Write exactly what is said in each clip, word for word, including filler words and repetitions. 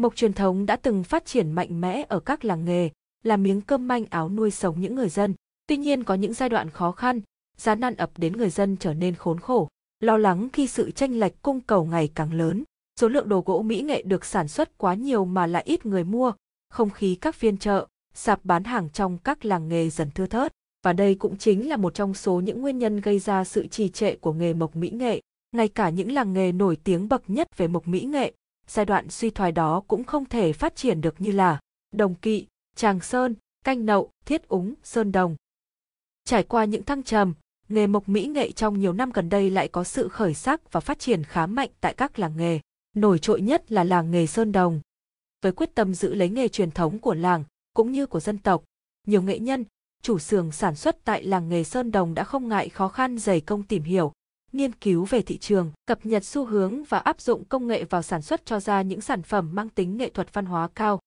Mộc truyền thống đã từng phát triển mạnh mẽ ở các làng nghề, là miếng cơm manh áo nuôi sống những người dân. Tuy nhiên có những giai đoạn khó khăn, giá nan ập đến người dân trở nên khốn khổ, lo lắng khi sự chênh lệch cung cầu ngày càng lớn. Số lượng đồ gỗ mỹ nghệ được sản xuất quá nhiều mà lại ít người mua, không khí các phiên chợ, sạp bán hàng trong các làng nghề dần thưa thớt. Và đây cũng chính là một trong số những nguyên nhân gây ra sự trì trệ của nghề mộc mỹ nghệ. Ngay cả những làng nghề nổi tiếng bậc nhất về mộc mỹ nghệ, giai đoạn suy thoái đó cũng không thể phát triển được như là Đồng Kỵ, Tràng Sơn, Canh Nậu, Thiết Úng, Sơn Đồng. Trải qua những thăng trầm, nghề mộc mỹ nghệ trong nhiều năm gần đây lại có sự khởi sắc và phát triển khá mạnh tại các làng nghề, nổi trội nhất là làng nghề Sơn Đồng. Với quyết tâm giữ lấy nghề truyền thống của làng cũng như của dân tộc, nhiều nghệ nhân, chủ xưởng sản xuất tại làng nghề Sơn Đồng đã không ngại khó khăn dày công tìm hiểu, nghiên cứu về thị trường, cập nhật xu hướng và áp dụng công nghệ vào sản xuất cho ra những sản phẩm mang tính nghệ thuật văn hóa cao.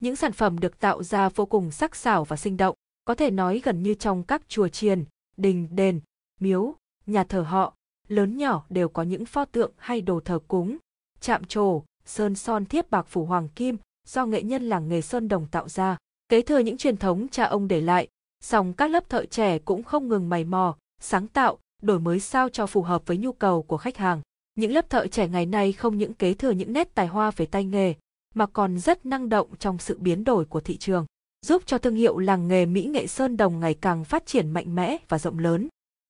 Những sản phẩm được tạo ra vô cùng sắc sảo và sinh động, có thể nói gần như trong các chùa chiền, đình đền, miếu, nhà thờ họ, lớn nhỏ đều có những pho tượng hay đồ thờ cúng, chạm trổ, sơn son thiếp bạc phủ hoàng kim do nghệ nhân làng nghề Sơn Đồng tạo ra. Kế thừa những truyền thống cha ông để lại, song các lớp thợ trẻ cũng không ngừng mày mò, sáng tạo, đổi mới sao cho phù hợp với nhu cầu của khách hàng. Những lớp thợ trẻ ngày nay không những kế thừa những nét tài hoa về tay nghề, mà còn rất năng động trong sự biến đổi của thị trường, giúp cho thương hiệu làng nghề mỹ nghệ Sơn Đồng ngày càng phát triển mạnh mẽ và rộng lớn.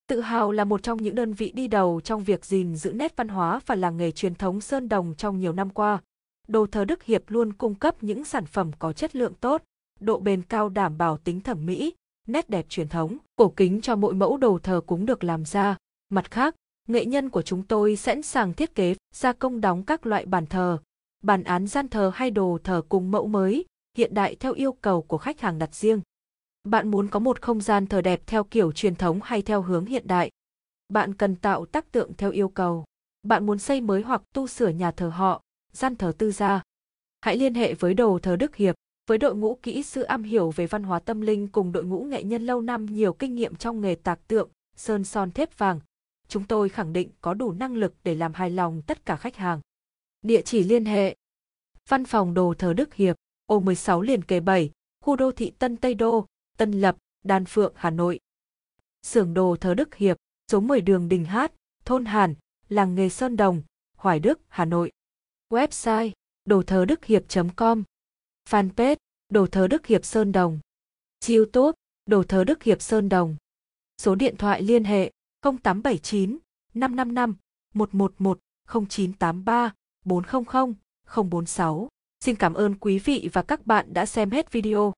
Tự hào là một trong những đơn vị đi đầu trong việc gìn giữ nét văn hóa và làng nghề truyền thống Sơn Đồng trong nhiều năm qua. Đồ thờ Đức Hiệp luôn cung cấp những sản phẩm có chất lượng tốt, độ bền cao đảm bảo tính thẩm mỹ, nét đẹp truyền thống, cổ kính cho mỗi mẫu đồ thờ cúng được làm ra. Mặt khác, nghệ nhân của chúng tôi sẵn sàng thiết kế, gia công đóng các loại bàn thờ, bàn án gian thờ hay đồ thờ cùng mẫu mới, hiện đại theo yêu cầu của khách hàng đặt riêng. Bạn muốn có một không gian thờ đẹp theo kiểu truyền thống hay theo hướng hiện đại? Bạn cần tạo tác tượng theo yêu cầu. Bạn muốn xây mới hoặc tu sửa nhà thờ họ, gian thờ tư gia? Hãy liên hệ với đồ thờ Đức Hiệp. Với đội ngũ kỹ sư am hiểu về văn hóa tâm linh cùng đội ngũ nghệ nhân lâu năm nhiều kinh nghiệm trong nghề tạc tượng, sơn son thép vàng, chúng tôi khẳng định có đủ năng lực để làm hài lòng tất cả khách hàng. Địa chỉ liên hệ: Văn phòng đồ thờ Đức Hiệp, ô mười sáu liền kề bảy, khu đô thị Tân Tây Đô, Tân Lập, Đan Phượng, Hà Nội. Xưởng đồ thờ Đức Hiệp, số mười đường Đình Hát, thôn Hàn, làng nghề Sơn Đồng, Hoài Đức, Hà Nội. Website: đồ thờ đức hiệp chấm com. Fanpage: Đồ thờ Đức Hiệp Sơn Đồng. YouTube: Đồ thờ Đức Hiệp Sơn Đồng. Số điện thoại liên hệ: không tám bảy chín, năm năm năm, một một một, không chín tám ba, bốn không không, không bốn sáu. Xin cảm ơn quý vị và các bạn đã xem hết video.